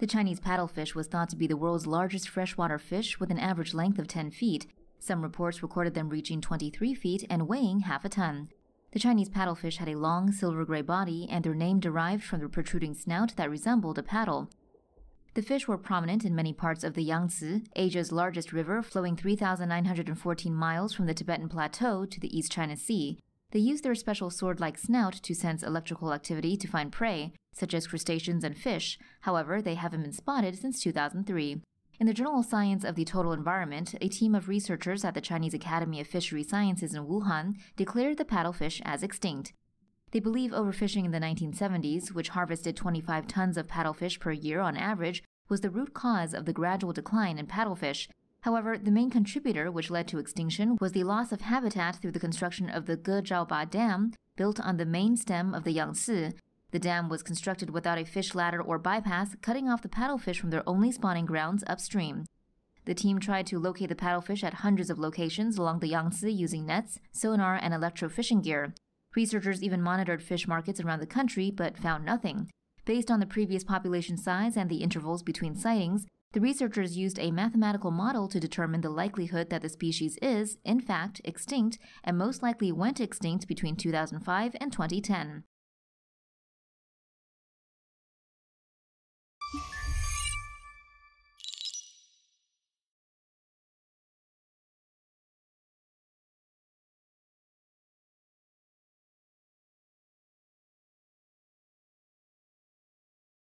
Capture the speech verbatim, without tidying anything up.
The Chinese paddlefish was thought to be the world's largest freshwater fish with an average length of ten feet. Some reports recorded them reaching twenty-three feet and weighing half a ton. The Chinese paddlefish had a long, silver-gray body, and their name derived from their protruding snout that resembled a paddle. The fish were prominent in many parts of the Yangtze, Asia's largest river flowing three thousand nine hundred fourteen miles from the Tibetan Plateau to the East China Sea. They used their special sword-like snout to sense electrical activity to find prey, such as crustaceans and fish. However, they haven't been spotted since two thousand three. In the journal Science of the Total Environment, a team of researchers at the Chinese Academy of Fishery Sciences in Wuhan declared the paddlefish as extinct. They believe overfishing in the nineteen seventies, which harvested twenty-five tons of paddlefish per year on average, was the root cause of the gradual decline in paddlefish. However, the main contributor which led to extinction was the loss of habitat through the construction of the Gezhouba Dam, built on the main stem of the Yangtze. The dam was constructed without a fish ladder or bypass, cutting off the paddlefish from their only spawning grounds upstream. The team tried to locate the paddlefish at hundreds of locations along the Yangtze using nets, sonar, and electrofishing gear. Researchers even monitored fish markets around the country but found nothing. Based on the previous population size and the intervals between sightings, the researchers used a mathematical model to determine the likelihood that the species is, in fact, extinct and most likely went extinct between two thousand five and twenty ten.